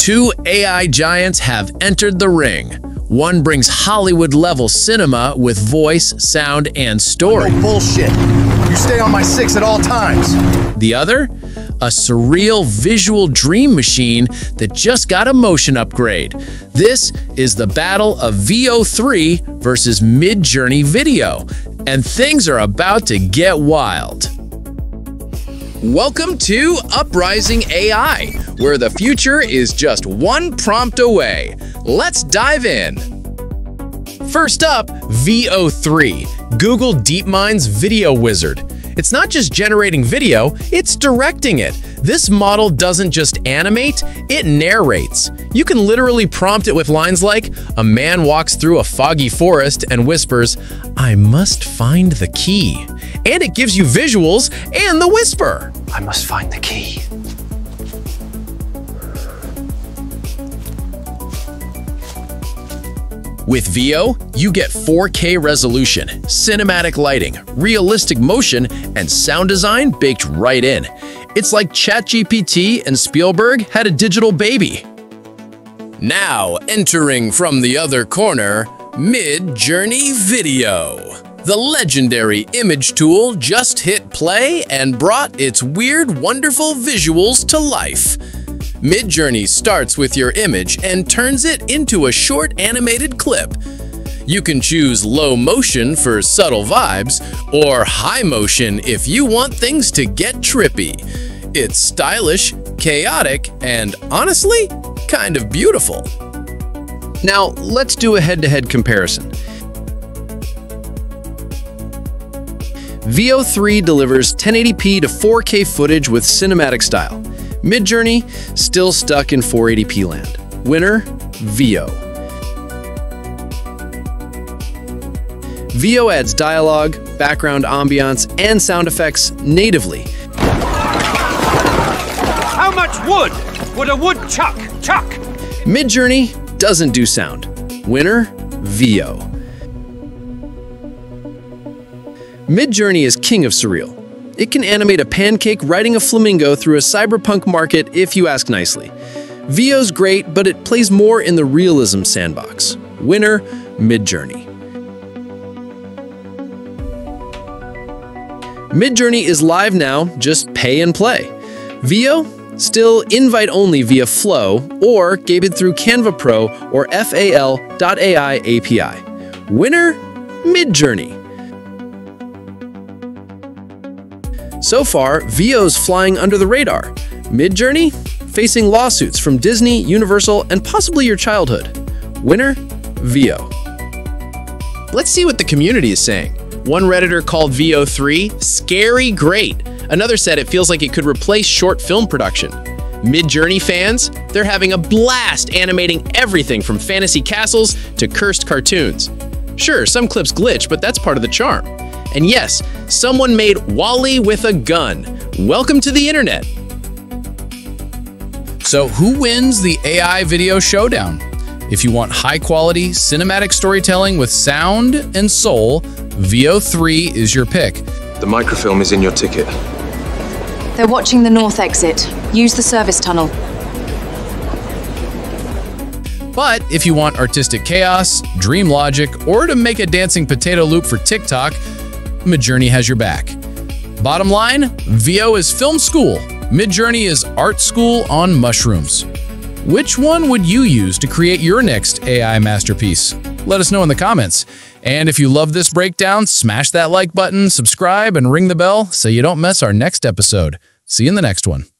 Two AI giants have entered the ring. One brings Hollywood-level cinema with voice, sound, and story. No bullshit. You stay on my six at all times. The other? A surreal visual dream machine that just got a motion upgrade. This is the battle of Veo 3 versus Midjourney video, and things are about to get wild. Welcome to Uprising AI, where the future is just one prompt away. Let's dive in. First up, Veo 3, Google DeepMind's video wizard. It's not just generating video, it's directing it. This model doesn't just animate, it narrates. You can literally prompt it with lines like, a man walks through a foggy forest and whispers, I must find the key. And it gives you visuals and the whisper. I must find the key. With Veo, you get 4K resolution, cinematic lighting, realistic motion, and sound design baked right in. It's like ChatGPT and Spielberg had a digital baby. Now entering from the other corner, Midjourney Video. The legendary image tool just hit play and brought its weird, wonderful visuals to life. Midjourney starts with your image and turns it into a short animated clip. You can choose low motion for subtle vibes or high motion if you want things to get trippy. It's stylish, chaotic, and honestly, kind of beautiful. Now, let's do a head-to-head comparison. Veo 3 delivers 1080p to 4K footage with cinematic style. Midjourney, still stuck in 480p land. Winner, Veo. Veo adds dialogue, background ambiance, and sound effects natively. How much wood would a woodchuck chuck? Midjourney doesn't do sound. Winner, Veo. Midjourney is king of surreal. It can animate a pancake riding a flamingo through a cyberpunk market if you ask nicely. Veo's great, but it plays more in the realism sandbox. Winner, Midjourney. Midjourney is live now, just pay and play. Veo? Still invite only via Flow or gated through Canva Pro or fal.ai API. Winner, Midjourney. So far, Veo's flying under the radar. Midjourney? Facing lawsuits from Disney, Universal, and possibly your childhood. Winner? Veo. Let's see what the community is saying. One Redditor called Veo 3 scary great. Another said it feels like it could replace short film production. Midjourney fans? They're having a blast animating everything from fantasy castles to cursed cartoons. Sure, some clips glitch, but that's part of the charm. And yes, someone made WALL-E with a gun. Welcome to the internet. So who wins the AI video showdown? If you want high-quality, cinematic storytelling with sound and soul, Veo 3 is your pick. The microfilm is in your ticket. They're watching the north exit. Use the service tunnel. But if you want artistic chaos, dream logic, or to make a dancing potato loop for TikTok, Midjourney has your back. Bottom line, Veo is film school. Midjourney is art school on mushrooms. Which one would you use to create your next AI masterpiece? Let us know in the comments. And if you love this breakdown, smash that like button, subscribe, and ring the bell so you don't miss our next episode. See you in the next one.